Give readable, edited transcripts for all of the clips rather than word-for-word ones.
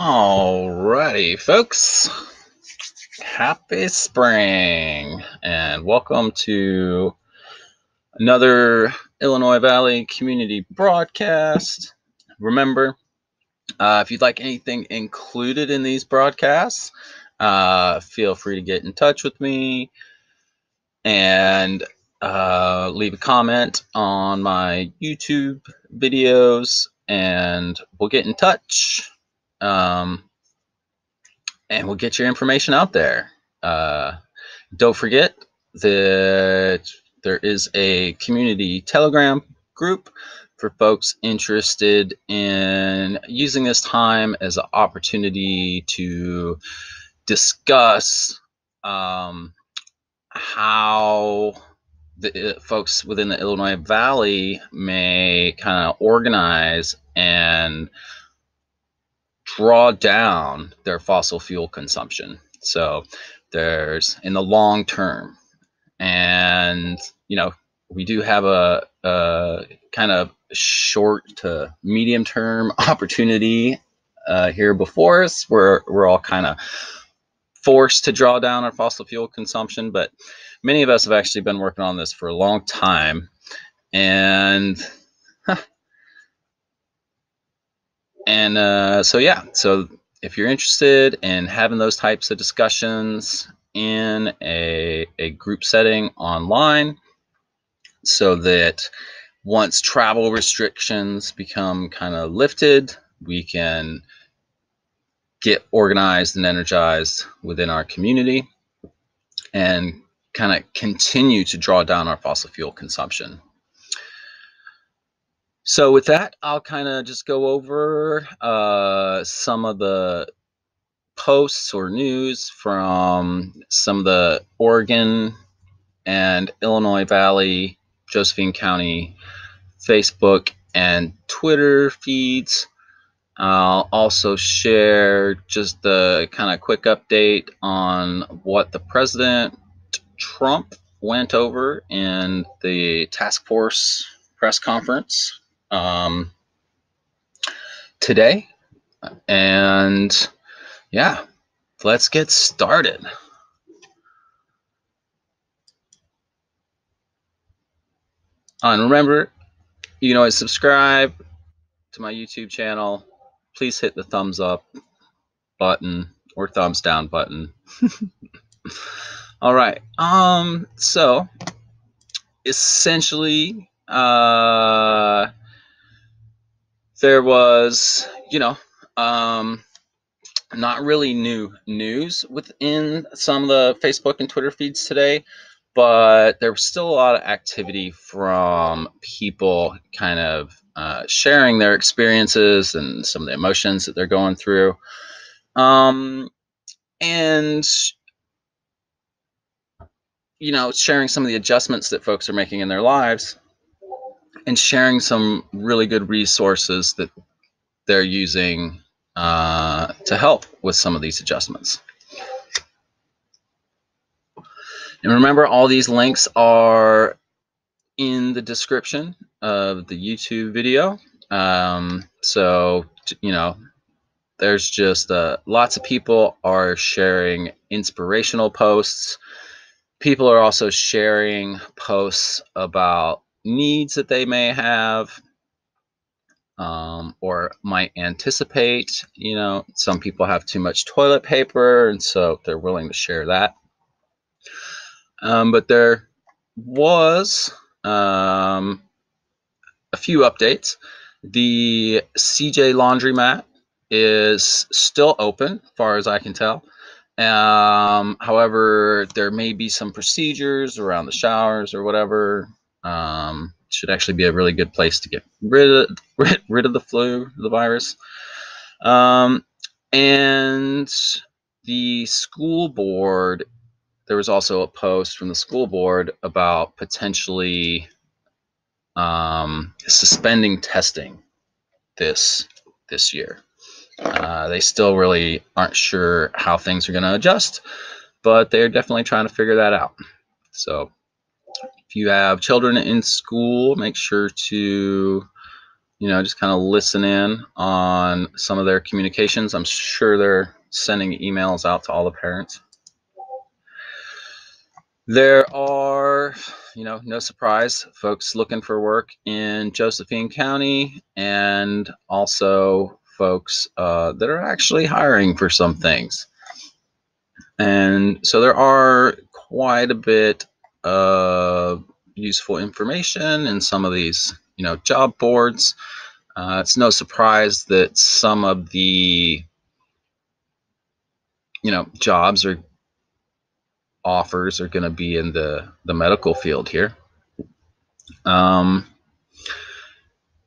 Alrighty, folks, happy spring and welcome to another Illinois Valley community broadcast. Remember, if you'd like anything included in these broadcasts, feel free to get in touch with me and leave a comment on my YouTube videos and we'll get in touch. And we'll get your information out there. Don't forget that there is a community Telegram group for folks interested in using this time as an opportunity to discuss how the folks within the Illinois Valley may kind of organize and draw down their fossil fuel consumption. So there's in the long term, and you know, we do have a kind of short to medium term opportunity here before us, where we're all kind of forced to draw down our fossil fuel consumption. But many of us have actually been working on this for a long time, so if you're interested in having those types of discussions in a group setting online, so that once travel restrictions become kind of lifted, we can get organized and energized within our community and kind of continue to draw down our fossil fuel consumption. So with that, I'll kind of just go over some of the posts or news from some of the Oregon and Illinois Valley, Josephine County, Facebook and Twitter feeds. I'll also share just the kind of quick update on what the President Trump went over in the task force press conference today. And yeah, let's get started. And remember, you can always subscribe to my YouTube channel. Please hit the thumbs up button or thumbs down button. All right. So essentially, there was, you know, not really new news within some of the Facebook and Twitter feeds today, but there was still a lot of activity from people kind of sharing their experiences and some of the emotions that they're going through. And you know, sharing some of the adjustments that folks are making in their lives, and sharing some really good resources that they're using to help with some of these adjustments. And remember, all these links are in the description of the YouTube video. So, you know, there's just lots of people are sharing inspirational posts. People are also sharing posts about needs that they may have or might anticipate. You know, some people have too much toilet paper, and so they're willing to share that. But there was a few updates. The CJ laundromat is still open, as far as I can tell. However, there may be some procedures around the showers or whatever. Should actually be a really good place to get rid of the flu, the virus. And the school board, there was also a post from the school board about potentially suspending testing this year. They still really aren't sure how things are going to adjust, but they're definitely trying to figure that out. So if you have children in school, make sure to, you you know, just kind of listen in on some of their communications. I'm sure they're sending emails out to all the parents. There are, you know, no surprise, folks looking for work in Josephine County, and also folks that are actually hiring for some things. And so there are quite a bit of useful information in some of these, you know, job boards. It's no surprise that some of the, you know, jobs or offers are going to be in the medical field here.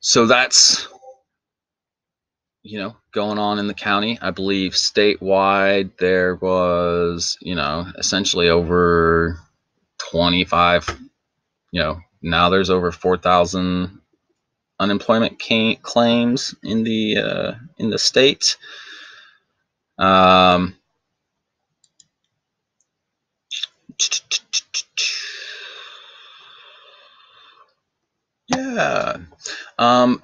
So that's, you know, going on in the county. I believe statewide there was, you know, essentially over 25, you know, now there's over 4,000 unemployment claims in the state. Yeah.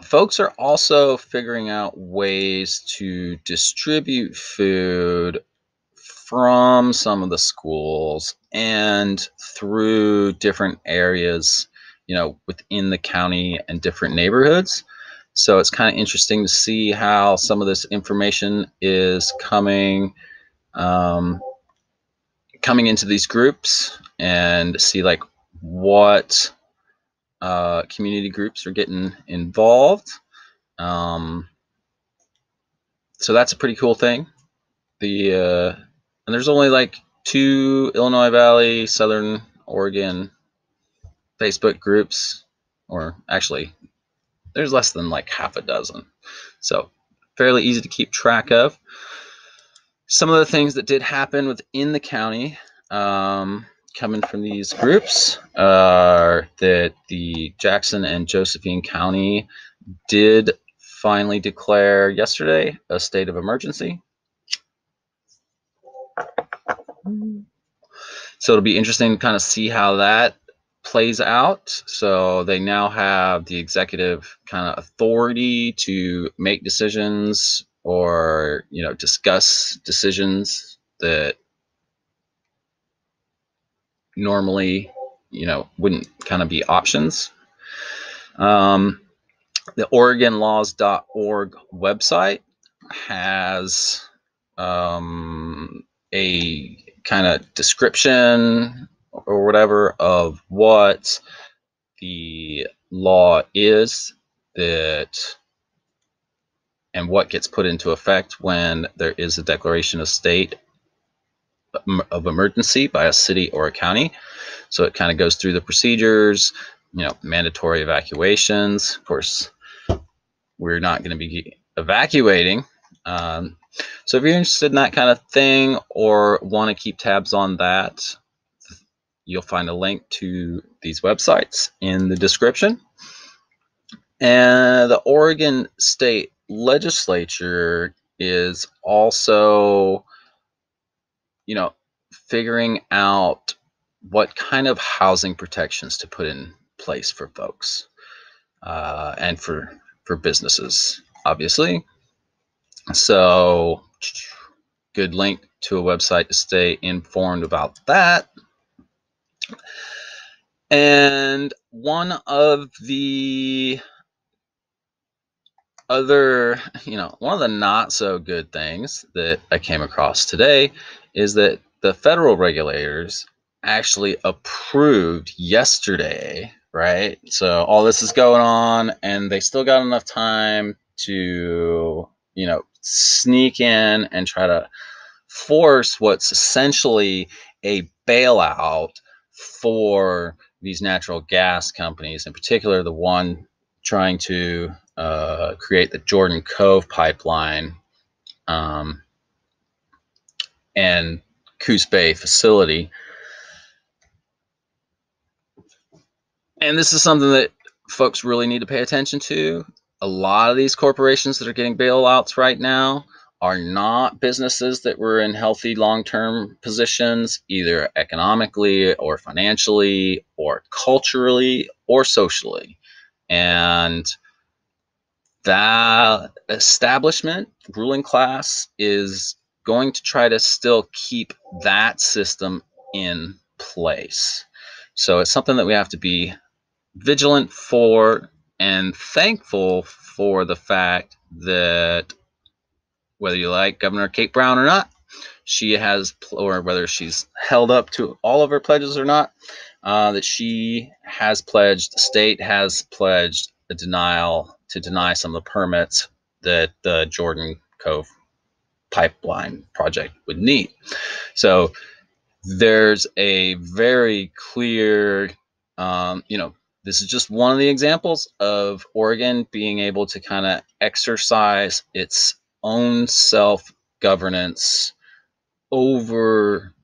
Folks are also figuring out ways to distribute food from some of the schools and through different areas, you know, within the county and different neighborhoods. So it's kind of interesting to see how some of this information is coming, coming into these groups, and see like what community groups are getting involved. So that's a pretty cool thing. The and there's only like 2 Illinois Valley, Southern Oregon Facebook groups, or actually there's less than like half a dozen. So fairly easy to keep track of. Some of the things that did happen within the county coming from these groups are that the Jackson and Josephine County did finally declare yesterday a state of emergency. So it'll be interesting to kind of see how that plays out. So they now have the executive kind of authority to make decisions, or, you know, discuss decisions that normally, you know, wouldn't kind of be options. The oregonlaws.org website has a kind of description or whatever of what the law is that, and what gets put into effect when there is a declaration of state of emergency by a city or a county. So it kind of goes through the procedures, you know, mandatory evacuations. Of course, we're not going to be evacuating. So if you're interested in that kind of thing or want to keep tabs on that, you'll find a link to these websites in the description. And the Oregon State Legislature is also, you know, figuring out what kind of housing protections to put in place for folks and for businesses, obviously. So good link to a website to stay informed about that. And one of the other, you know, one of the not so good things that I came across today is that the federal regulators actually approved yesterday, right? So all this is going on, and they still got enough time to, you know, sneak in and try to force what's essentially a bailout for these natural gas companies, in particular the one trying to create the Jordan Cove pipeline and Coos Bay facility. And this is something that folks really need to pay attention to. A lot of these corporations that are getting bailouts right now are not businesses that were in healthy long-term positions, either economically or financially or culturally or socially. And the establishment, ruling class, is going to try to still keep that system in place. So it's something that we have to be vigilant for and thankful for the fact that whether you like Governor Kate Brown or not, she has, or whether she's held up to all of her pledges or not, that she has pledged, the state has pledged a denial to deny some of the permits that the Jordan Cove pipeline project would need. So there's a very clear, this is just one of the examples of Oregon being able to kind of exercise its own self-governance over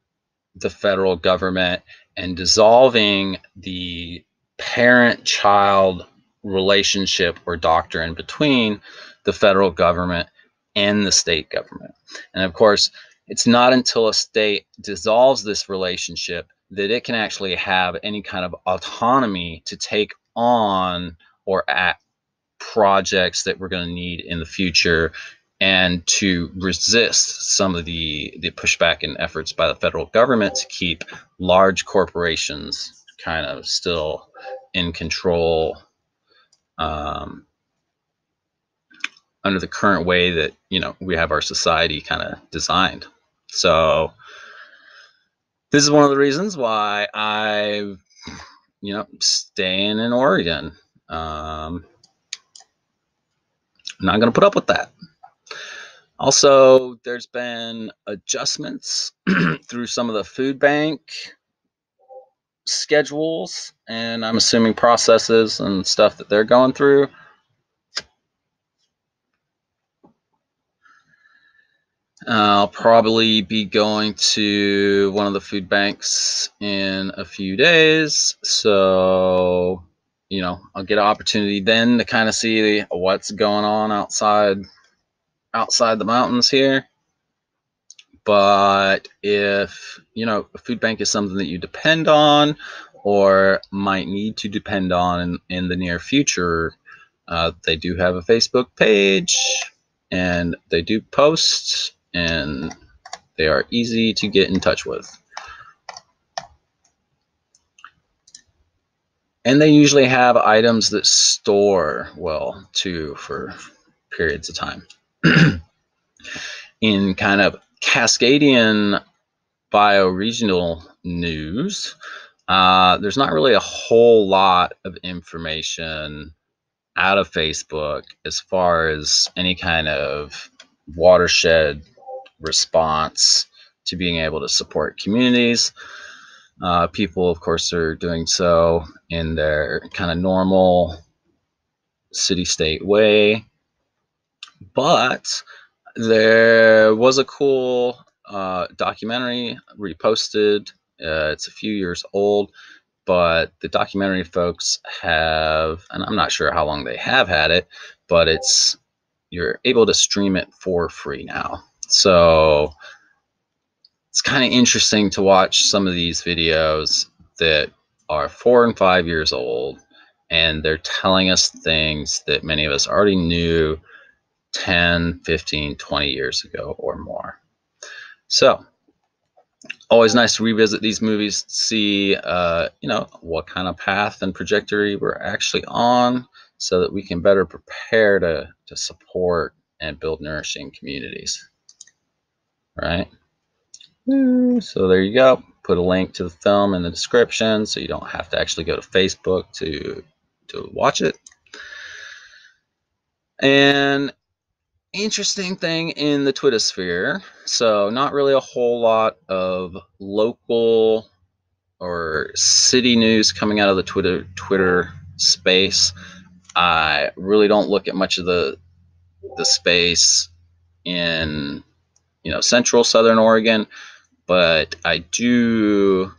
the federal government and dissolving the parent-child relationship or doctrine between the federal government and the state government. And of course, it's not until a state dissolves this relationship that it can actually have any kind of autonomy to take on or at projects that we're going to need in the future, and to resist some of the pushback and efforts by the federal government to keep large corporations kind of still in control under the current way that, we have our society kind of designed. So this is one of the reasons why I'm, staying in Oregon. I'm not going to put up with that. Also, there's been adjustments through some of the food bank schedules, and I'm assuming processes and stuff that they're going through. I'll probably be going to one of the food banks in a few days, so I'll get an opportunity then to kind of see what's going on outside the mountains here. But if a food bank is something that you depend on or might need to depend on in the near future, they do have a Facebook page, and they do post, and they are easy to get in touch with, and they usually have items that store well too for periods of time. In kind of Cascadian bioregional news, there's not really a whole lot of information out of Facebook as far as any kind of watershed response to being able to support communities. People, of course, are doing so in their kind of normal city-state way. But there was a cool documentary reposted. It's a few years old, but the documentary folks have, and I'm not sure how long they have had it, but you're able to stream it for free now. So it's kind of interesting to watch some of these videos that are 4 and 5 years old, and they're telling us things that many of us already knew 10, 15, 20 years ago or more. So always nice to revisit these movies to see, what kind of path and trajectory we're actually on so that we can better prepare to support and build nourishing communities, right? So there you go. Put a link to the film in the description so you don't have to actually go to Facebook to watch it. And interesting thing in the Twitter sphere, so not really a whole lot of local or city news coming out of the Twitter space. I really don't look at much of the space in central southern Oregon, but I do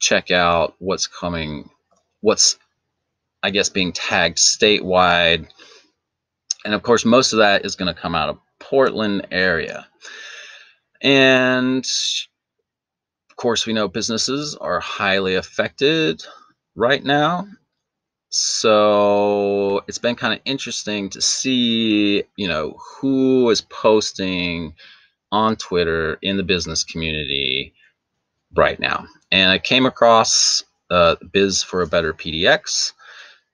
check out what's coming, what's I guess being tagged statewide. And of course, most of that is going to come out of Portland area. And of course, we know businesses are highly affected right now. So it's been kind of interesting to see, you know, who is posting on Twitter in the business community right now. And I came across Biz for a Better PDX,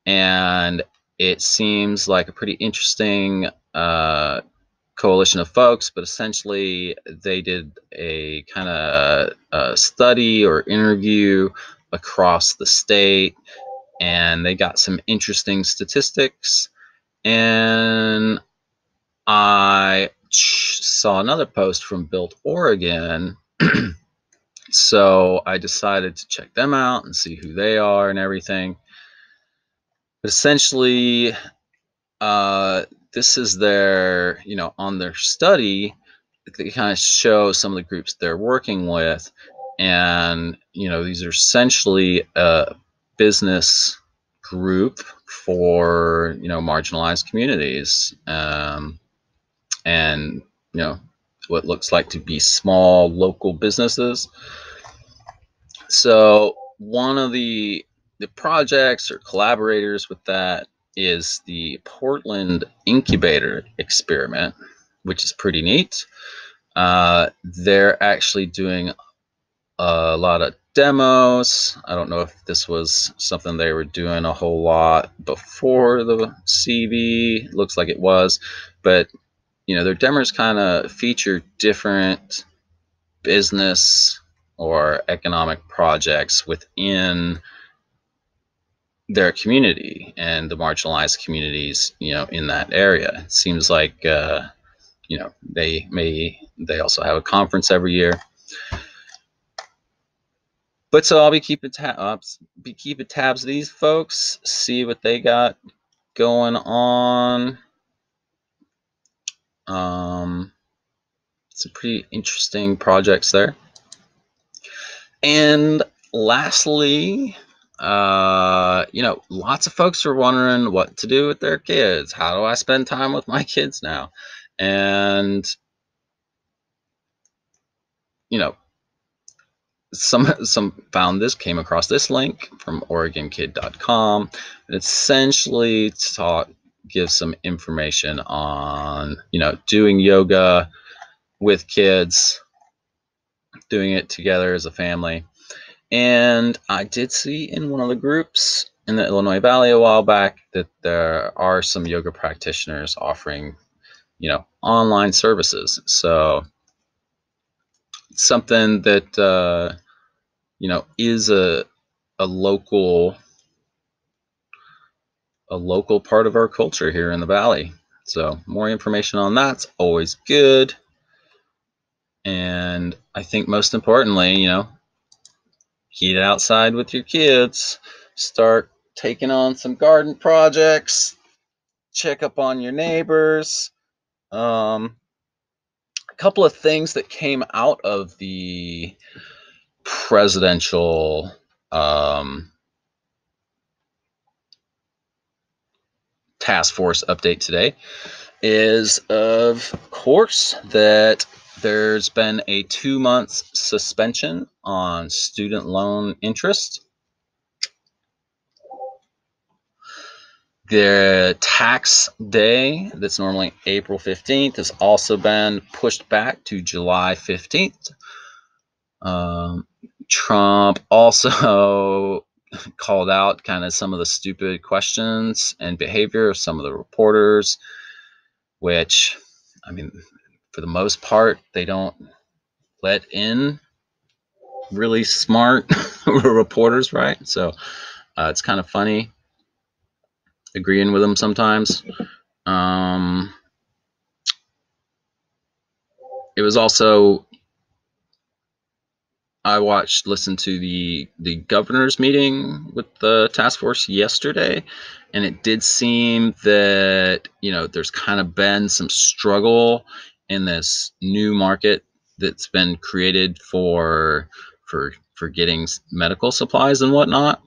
and it seems like a pretty interesting coalition of folks, but essentially they did a kind of study or interview across the state, and they got some interesting statistics. And I saw another post from Built Oregon, so I decided to check them out and see who they are and everything. Essentially, this is their, you know, on their study, they kind of show some of the groups they're working with, and, you know, these are essentially business group for, you know, marginalized communities, and, you know, what looks like to be small local businesses. So one of the projects or collaborators with that is the Portland Incubator Experiment, which is pretty neat. They're actually doing a lot of demos. I don't know if this was something they were doing a whole lot before the CV. Looks like it was, but, you know, their demos kind of feature different business or economic projects within their community and the marginalized communities, you know, in that area. It seems like, you know, they also have a conference every year. But so I'll be keeping tabs, on these folks, see what they got going on. Some pretty interesting projects there. And lastly, you know, lots of folks are wondering what to do with their kids. How do I spend time with my kids now? And, you know, some found this, came across this link from OregonKid.com, and essentially gives some information on, you know, doing yoga with kids, doing it together as a family. And I did see in one of the groups in the Illinois Valley a while back that there are some yoga practitioners offering, you know, online services. So something that, you know, is a local part of our culture here in the Valley. So more information on that's always good. And I think most importantly, you know, get outside with your kids, start taking on some garden projects, check up on your neighbors. Couple of things that came out of the presidential task force update today is, of course, that there's been a 2-month suspension on student loan interest. The tax day, that's normally April 15th, has also been pushed back to July 15th. Trump also called out kind of some of the stupid questions and behavior of some of the reporters, which, I mean, for the most part, they don't let in really smart reporters, right? So it's kind of funny agreeing with them sometimes. It was also, I listened to the governor's meeting with the task force yesterday, and it did seem that, you know, there's kind of been some struggle in this new market that's been created for getting medical supplies and whatnot.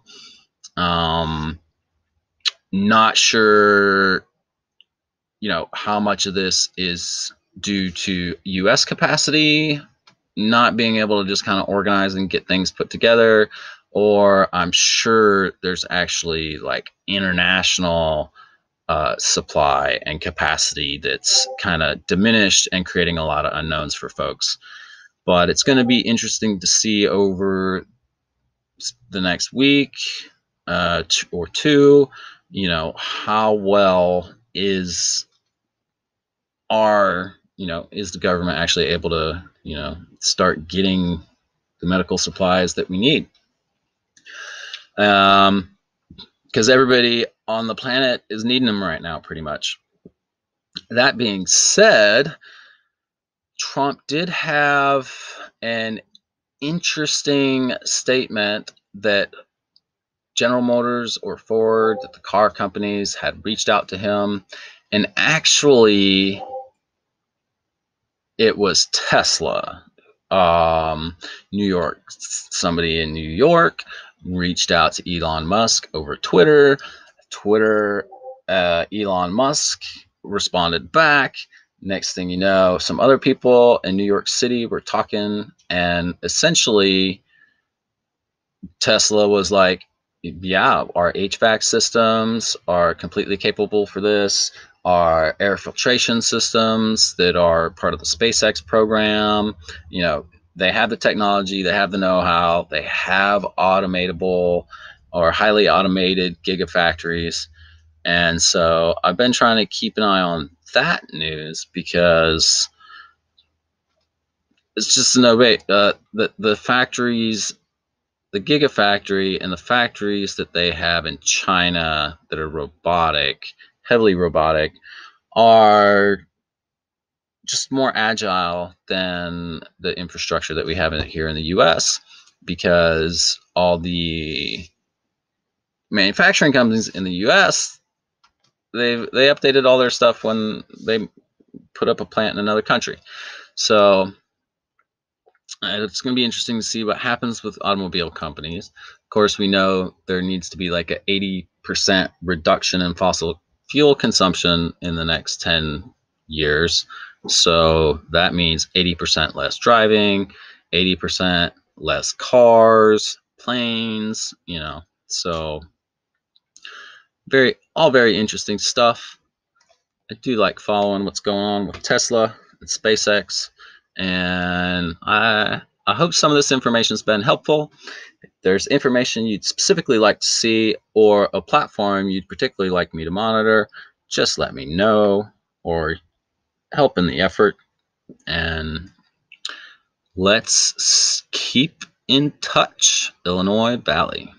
Not sure, you know, how much of this is due to U.S. capacity not being able to just kind of organize and get things put together, or I'm sure there's actually like international supply and capacity that's kind of diminished and creating a lot of unknowns for folks. But it's going to be interesting to see over the next week or two, you know, how well is our, you know, is the government actually able to, you know, start getting the medical supplies that we need? Because everybody on the planet is needing them right now, pretty much. That being said, Trump did have an interesting statement that General Motors or Ford, that the car companies had reached out to him, and actually it was Tesla. New York, somebody in New York reached out to Elon Musk over Twitter. Elon Musk responded back. Next thing you know, some other people in New York City were talking, and essentially Tesla was like, yeah, our HVAC systems are completely capable for this. Our air filtration systems that are part of the SpaceX program, you know, they have the technology, they have the know-how, they have automatable or highly automated gigafactories. And so I've been trying to keep an eye on that news, because it's just no way the factories, the gigafactory and the factories that they have in China that are robotic, heavily robotic, are just more agile than the infrastructure that we have here in the US, because all the manufacturing companies in the US, they updated all their stuff when they put up a plant in another country. So it's going to be interesting to see what happens with automobile companies. Of course, we know there needs to be like an 80% reduction in fossil fuel consumption in the next 10 years. So that means 80% less driving, 80% less cars, planes, you know, so all very interesting stuff. I do like following what's going on with Tesla and SpaceX, and I hope some of this information has been helpful. If there's information you'd specifically like to see, or a platform you'd particularly like me to monitor, just let me know or help in the effort, and let's keep in touch, Illinois Valley.